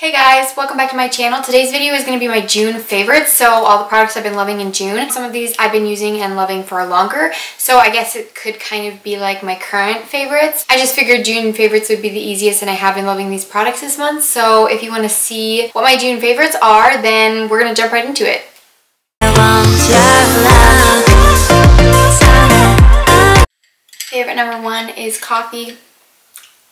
Hey guys, welcome back to my channel. Today's video is going to be my June favorites, so all the products I've been loving in June. Some of these I've been using and loving for longer, so I guess it could kind of be like my current favorites. I just figured June favorites would be the easiest, and I have been loving these products this month, so if you want to see what my June favorites are, then we're going to jump right into it. I want your love. Favorite number one is coffee.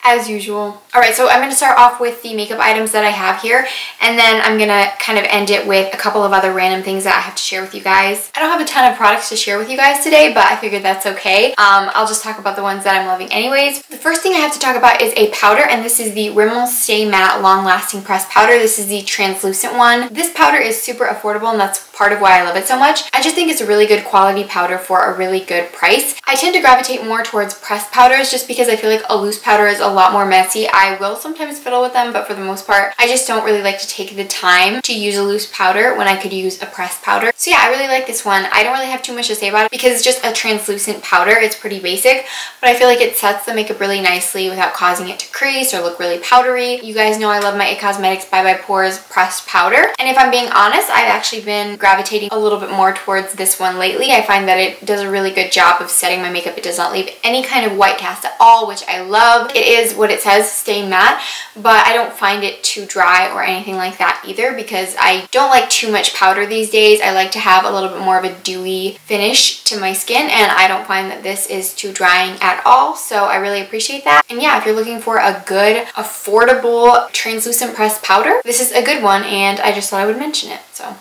As usual. Alright, so I'm going to start off with the makeup items that I have here, and then I'm going to kind of end it with a couple of other random things that I have to share with you guys. I don't have a ton of products to share with you guys today, but I figured that's okay. I'll just talk about the ones that I'm loving anyways. The first thing I have to talk about is a powder, and this is the Rimmel Stay Matte Long Lasting Pressed Powder. This is the translucent one. This powder is super affordable, and that's part of why I love it so much. I just think it's a really good quality powder for a really good price. I tend to gravitate more towards pressed powders just because I feel like a loose powder is a lot more messy. I will sometimes fiddle with them, but for the most part, I just don't really like to take the time to use a loose powder when I could use a pressed powder. So yeah, I really like this one. I don't really have too much to say about it because it's just a translucent powder. It's pretty basic, but I feel like it sets the makeup really nicely without causing it to crease or look really powdery. You guys know I love my It Cosmetics Bye Bye Pores pressed powder, and if I'm being honest, I've actually been gravitating a little bit more towards this one lately. I find that it does a really good job of setting my makeup. It does not leave any kind of white cast at all, which I love. It is what it says, stay matte, but I don't find it too dry or anything like that either because I don't like too much powder these days. I like to have a little bit more of a dewy finish to my skin, and I don't find that this is too drying at all, so I really appreciate that. And yeah, if you're looking for a good, affordable, translucent pressed powder, this is a good one, and I just thought I would mention it. So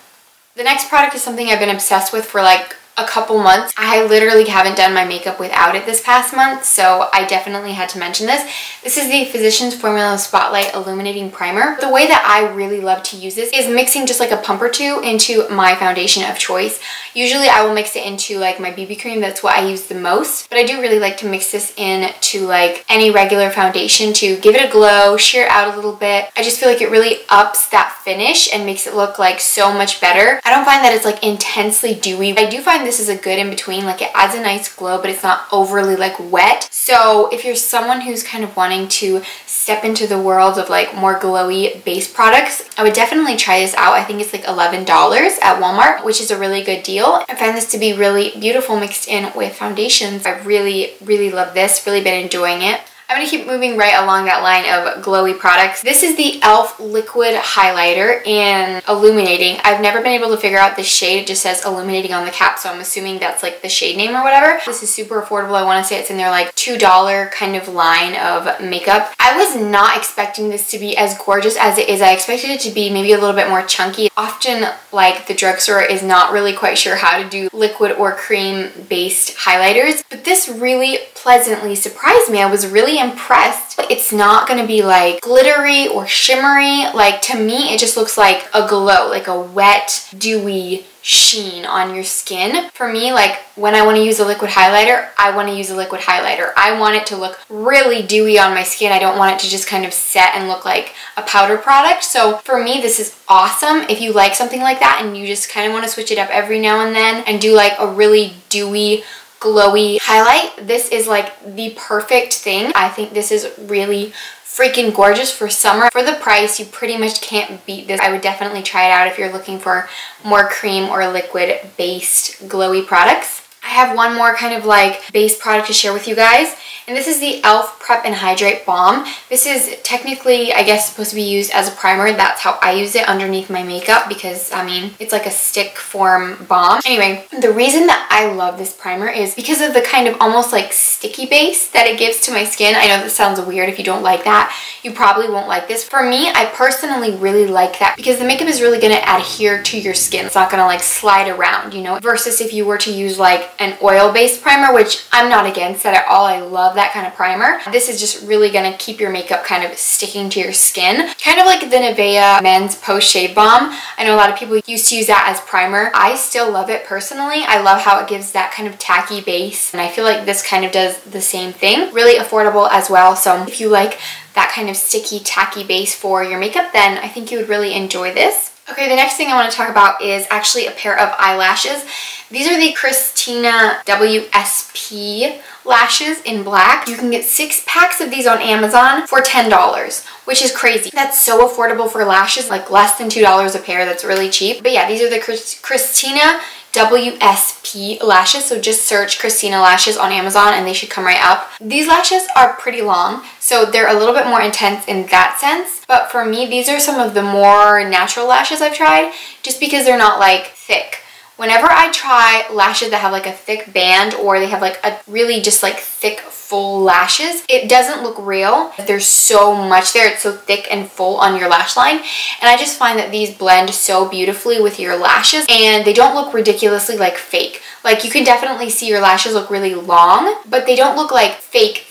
the next product is something I've been obsessed with for like a couple months. I literally haven't done my makeup without it this past month, so I definitely had to mention this. This is the Physicians Formula Spotlight Illuminating Primer. The way that I really love to use this is mixing just like a pump or two into my foundation of choice. Usually I will mix it into like my BB cream, that's what I use the most, but I do really like to mix this in to like any regular foundation to give it a glow, sheer it out a little bit. I just feel like it really ups that finish and makes it look like so much better. I don't find that it's like intensely dewy. I do find this is a good in between, like it adds a nice glow, but it's not overly like wet. So if you're someone who's kind of wanting to step into the world of like more glowy base products, I would definitely try this out. I think it's like $11 at Walmart, which is a really good deal. I find this to be really beautiful mixed in with foundations. I really, really love this, really been enjoying it. I'm going to keep moving right along that line of glowy products. This is the e.l.f. Liquid Highlighter in Illuminating. I've never been able to figure out this shade. It just says Illuminating on the cap, so I'm assuming that's like the shade name or whatever. This is super affordable. I want to say it's in their like $2 kind of line of makeup. I was not expecting this to be as gorgeous as it is. I expected it to be maybe a little bit more chunky. Often like the drugstore is not really quite sure how to do liquid or cream based highlighters, but this really pleasantly surprised me. I was really impressed. It's not gonna be like glittery or shimmery. Like to me it just looks like a glow, like a wet dewy sheen on your skin. For me, like when I want to use a liquid highlighter, I want to use a liquid highlighter. I want it to look really dewy on my skin. I don't want it to just kind of set and look like a powder product. So for me, this is awesome. If you like something like that and you just kind of want to switch it up every now and then and do like a really dewy glowy highlight, this is like the perfect thing. I think this is really freaking gorgeous for summer. For the price, you pretty much can't beat this. I would definitely try it out if you're looking for more cream or liquid based glowy products. I have one more kind of like base product to share with you guys, and this is the Elf Prep and Hydrate Balm. This is technically, I guess, supposed to be used as a primer. That's how I use it underneath my makeup because, I mean, it's like a stick form balm. Anyway, the reason that I love this primer is because of the kind of almost like sticky base that it gives to my skin. I know that sounds weird. If you don't like that, you probably won't like this. For me, I personally really like that because the makeup is really going to adhere to your skin. It's not going to like slide around, you know, versus if you were to use like an oil-based primer, which I'm not against that at all. I love that kind of primer. This is just really going to keep your makeup kind of sticking to your skin. Kind of like the Nivea Men's Post Shave Balm. I know a lot of people used to use that as primer. I still love it personally. I love how it gives that kind of tacky base, and I feel like this kind of does the same thing. Really affordable as well, so if you like that kind of sticky, tacky base for your makeup, then I think you would really enjoy this. Okay, the next thing I want to talk about is actually a pair of eyelashes. These are the Christina WSP lashes in black. You can get 6 packs of these on Amazon for $10, which is crazy. That's so affordable for lashes, like less than $2 a pair. That's really cheap. But yeah, these are the Christina WSP lashes, so just search Christina lashes on Amazon and they should come right up. These lashes are pretty long, so they're a little bit more intense in that sense, but for me these are some of the more natural lashes I've tried, just because they're not like thick. Whenever I try lashes that have like a thick band, or they have like a really just like thick full lashes, it doesn't look real. There's so much there. It's so thick and full on your lash line. And I just find that these blend so beautifully with your lashes and they don't look ridiculously like fake. Like you can definitely see your lashes look really long, but they don't look like fake.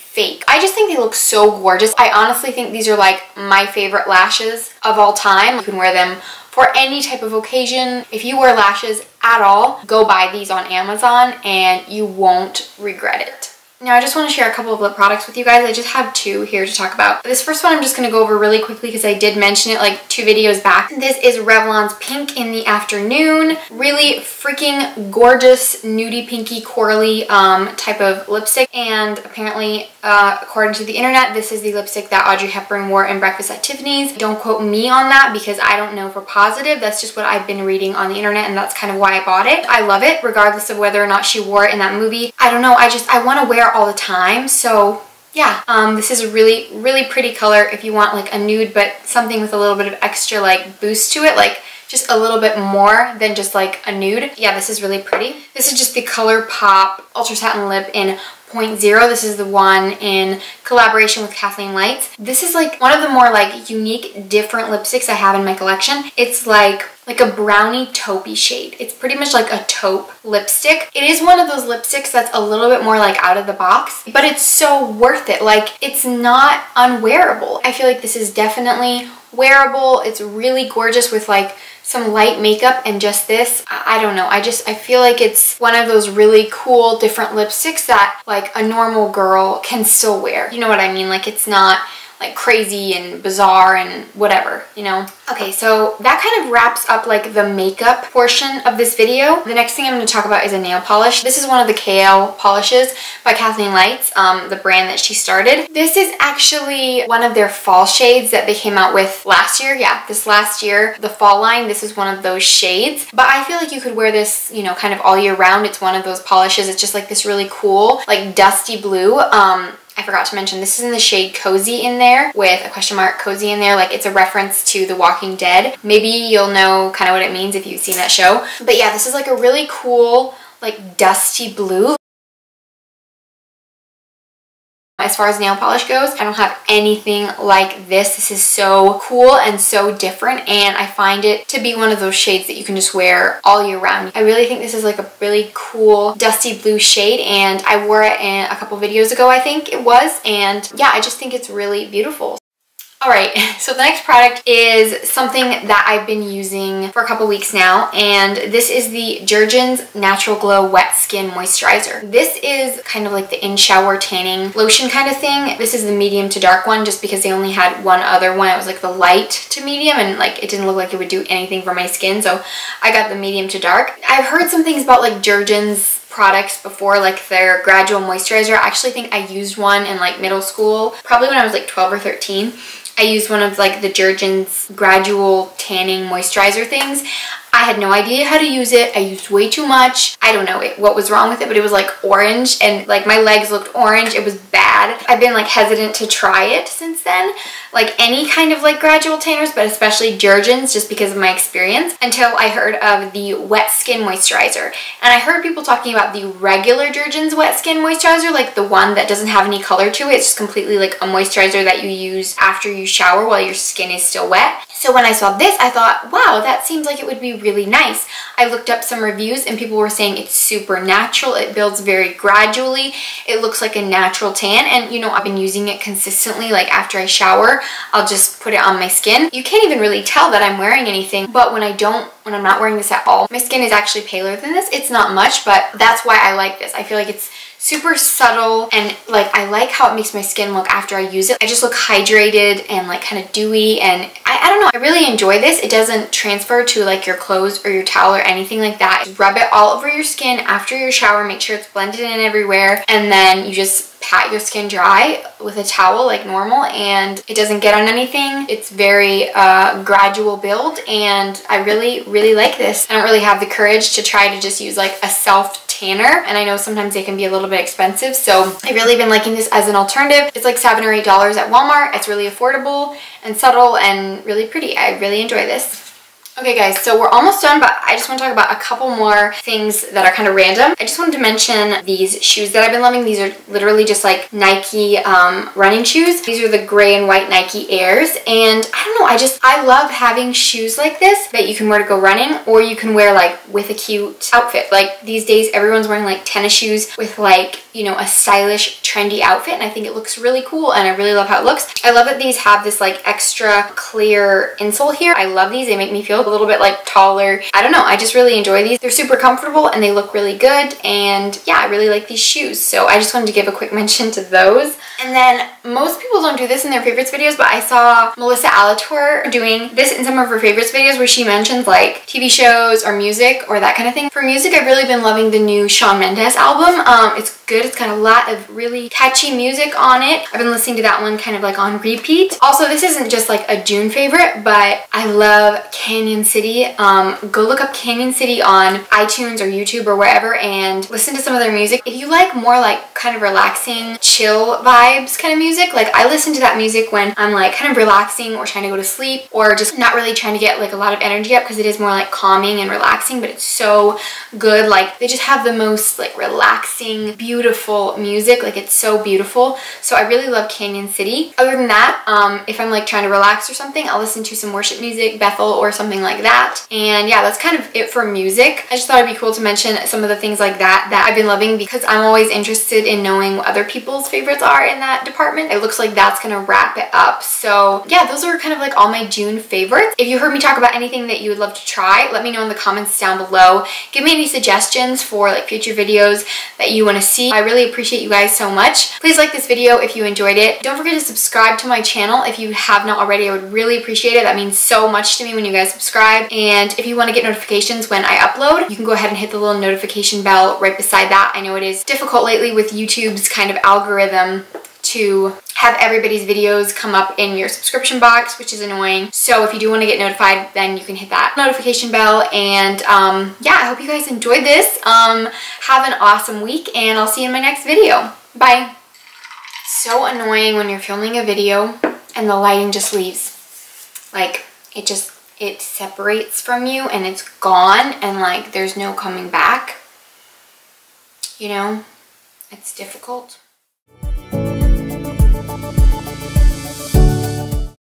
I just think they look so gorgeous. I honestly think these are like my favorite lashes of all time. You can wear them for any type of occasion. If you wear lashes at all, go buy these on Amazon and you won't regret it. Now I just want to share a couple of lip products with you guys. I just have 2 here to talk about. This first one I'm just going to go over really quickly because I did mention it like 2 videos back. This is Revlon's Pink in the Afternoon. Really freaking gorgeous nudie pinky corally type of lipstick, and apparently according to the internet this is the lipstick that Audrey Hepburn wore in Breakfast at Tiffany's. Don't quote me on that because I don't know for positive. That's just what I've been reading on the internet and that's kind of why I bought it. I love it regardless of whether or not she wore it in that movie. I don't know, I want to wear all the time, so yeah. This is a really pretty color if you want like a nude but something with a little bit of extra like boost to it, like just a little bit more than just like a nude. Yeah, this is really pretty. This is just the ColourPop Ultra Satin Lip in 0.0. This is the one in collaboration with Kathleen Lights. This is like one of the more like unique different lipsticks I have in my collection. It's like a brownie taupey shade. It's pretty much like a taupe lipstick. It is one of those lipsticks that's a little bit more like out of the box, but it's so worth it. Like it's not unwearable. I feel like this is definitely wearable. It's really gorgeous with like some light makeup and just this. I don't know. I feel like it's one of those really cool different lipsticks that like a normal girl can still wear. You know what I mean? Like it's not like crazy and bizarre and whatever, you know? Okay, so that kind of wraps up like the makeup portion of this video. The next thing I'm going to talk about is a nail polish. This is one of the KL polishes by Kathleen Lights, the brand that she started. This is actually one of their fall shades that they came out with last year. Yeah, this last year, the fall line, this is one of those shades. But I feel like you could wear this, you know, kind of all year round. It's one of those polishes. It's just like this really cool, like dusty blue. I forgot to mention, this is in the shade Cozy in there, with a question mark Cozy in there, like it's a reference to The Walking Dead. Maybe you'll know kind of what it means if you've seen that show. But yeah, this is like a really cool, like dusty blue. As far as nail polish goes, I don't have anything like this. This is so cool and so different, and I find it to be one of those shades that you can just wear all year round. I really think this is like a really cool dusty blue shade, and I wore it in a couple videos ago, I think it was, and yeah, I just think it's really beautiful. Alright, so the next product is something that I've been using for a couple weeks now, and this is the Jergens Natural Glow Wet Skin Moisturizer. This is kind of like the in-shower tanning lotion kind of thing. This is the medium to dark one just because they only had one other one. It was like the light to medium, and like it didn't look like it would do anything for my skin, so I got the medium to dark. I've heard some things about like Jergens products before, like their gradual moisturizer. I actually think I used one in like middle school, probably when I was like 12 or 13. I used one of like the Jergens gradual tanning moisturizer things. I had no idea how to use it. I used way too much. I don't know what was wrong with it, but it was like orange and like my legs looked orange. It was bad. I've been like hesitant to try it since then. Like any kind of like gradual tanners, but especially Jergens just because of my experience, until I heard of the wet skin moisturizer. And I heard people talking about the regular Jergens wet skin moisturizer, like the one that doesn't have any color to it. It's just completely like a moisturizer that you use after you shower while your skin is still wet. So when I saw this, I thought, wow, that seems like it would be really nice. I looked up some reviews and people were saying it's super natural. It builds very gradually. It looks like a natural tan. And you know, I've been using it consistently. Like after I shower, I'll just put it on my skin. You can't even really tell that I'm wearing anything, but when I'm not wearing this at all, my skin is actually paler than this. It's not much, but that's why I like this. I feel like it's super subtle, and like I like how it makes my skin look after I use it. I just look hydrated and like kind of dewy, and I don't know, I really enjoy this. It doesn't transfer to like your clothes or your towel or anything like that. Just rub it all over your skin after your shower, make sure it's blended in everywhere, and then you just pat your skin dry with a towel like normal, and it doesn't get on anything. It's very gradual build, and I really like this. I don't really have the courage to try to just use like a self tanner, and I know sometimes they can be a little bit expensive, so I've really been liking this as an alternative. It's like $7 or $8 at Walmart. It's really affordable and subtle and really pretty. I really enjoy this. Okay guys, so we're almost done, but I just want to talk about a couple more things that are kind of random. I just wanted to mention these shoes that I've been loving. These are literally just like Nike running shoes. These are the gray and white Nike Airs, and I don't know, I love having shoes like this that you can wear to go running, or you can wear like with a cute outfit. Like these days everyone's wearing like tennis shoes with like, you know, a stylish trendy outfit, and I think it looks really cool, and I really love how it looks. I love that these have this like extra clear insole here. I love these. They make me feel a little bit like taller. I don't know, I just really enjoy these. They're super comfortable and they look really good, and yeah, I really like these shoes, so I just wanted to give a quick mention to those. And then most people don't do this in their favorites videos, but I saw Melissa Alator doing this in some of her favorites videos where she mentions like TV shows or music or that kind of thing. For music, I've really been loving the new Shawn Mendes album. It's good. It's got a lot of really catchy music on it. I've been listening to that one kind of like on repeat. Also, this isn't just like a June favorite, but I love Canyon City. Go look up Canyon City on iTunes or YouTube or wherever and listen to some of their music. If you like more like kind of relaxing, chill vibes kind of music, like I listen to that music when I'm like kind of relaxing or trying to go to sleep or just not really trying to get like a lot of energy up, because it is more like calming and relaxing, but it's so good. Like they just have the most like relaxing, beautiful music. Like it's so beautiful. So I really love Canyon City. Other than that, if I'm like trying to relax or something, I'll listen to some worship music, Bethel or something like that. And yeah, that's kind of it for music. I just thought it'd be cool to mention some of the things like that that I've been loving, because I'm always interested in knowing what other people's favorites are in that department. It looks like that's gonna wrap it up. So yeah, those are kind of like all my June favorites. If you heard me talk about anything that you would love to try, let me know in the comments down below. Give me any suggestions for like future videos that you want to see. I really appreciate you guys so much. Please like this video if you enjoyed it. Don't forget to subscribe to my channel if you have not already. I would really appreciate it. That means so much to me when you guys subscribe. And if you want to get notifications when I upload, you can go ahead and hit the little notification bell right beside that. I know it is difficult lately with YouTube's kind of algorithm to have everybody's videos come up in your subscription box, which is annoying. So if you do want to get notified, then you can hit that notification bell. And yeah, I hope you guys enjoyed this. Have an awesome week, and I'll see you in my next video. Bye. So annoying when you're filming a video and the lighting just leaves. Like it separates from you and it's gone, and like there's no coming back. You know, it's difficult.